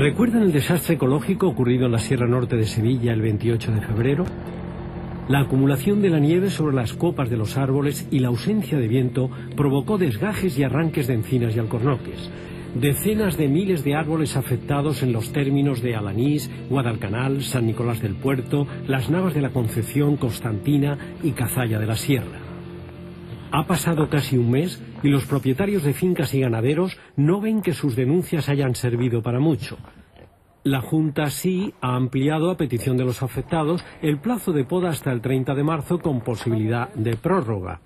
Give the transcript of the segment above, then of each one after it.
¿Recuerdan el desastre ecológico ocurrido en la Sierra Norte de Sevilla el 28 de febrero? La acumulación de la nieve sobre las copas de los árboles y la ausencia de viento provocó desgajes y arranques de encinas y alcornoques. Decenas de miles de árboles afectados en los términos de Alanís, Guadalcanal, San Nicolás del Puerto, las Navas de la Concepción, Constantina y Cazalla de la Sierra. Ha pasado casi un mes y los propietarios de fincas y ganaderos no ven que sus denuncias hayan servido para mucho. La Junta sí ha ampliado, a petición de los afectados, el plazo de poda hasta el 30 de marzo con posibilidad de prórroga.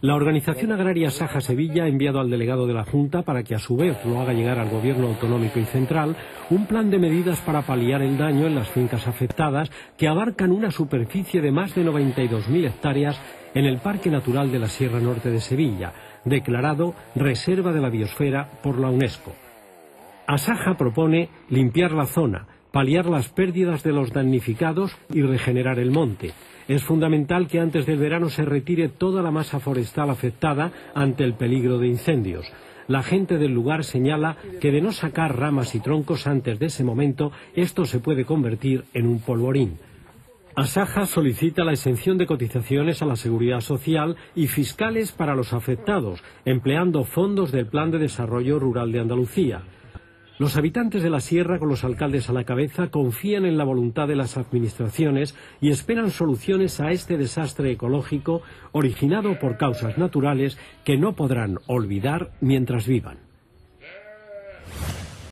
La organización agraria Asaja Sevilla ha enviado al delegado de la Junta para que a su vez lo haga llegar al Gobierno autonómico y central un plan de medidas para paliar el daño en las fincas afectadas que abarcan una superficie de más de 92.000 hectáreas en el Parque Natural de la Sierra Norte de Sevilla, declarado Reserva de la Biosfera por la UNESCO. Asaja propone limpiar la zona, paliar las pérdidas de los damnificados y regenerar el monte. Es fundamental que antes del verano se retire toda la masa forestal afectada ante el peligro de incendios. La gente del lugar señala que de no sacar ramas y troncos antes de ese momento, esto se puede convertir en un polvorín. Asaja solicita la exención de cotizaciones a la Seguridad Social y fiscales para los afectados, empleando fondos del Plan de Desarrollo Rural de Andalucía. Los habitantes de la sierra, con los alcaldes a la cabeza, confían en la voluntad de las administraciones y esperan soluciones a este desastre ecológico originado por causas naturales que no podrán olvidar mientras vivan.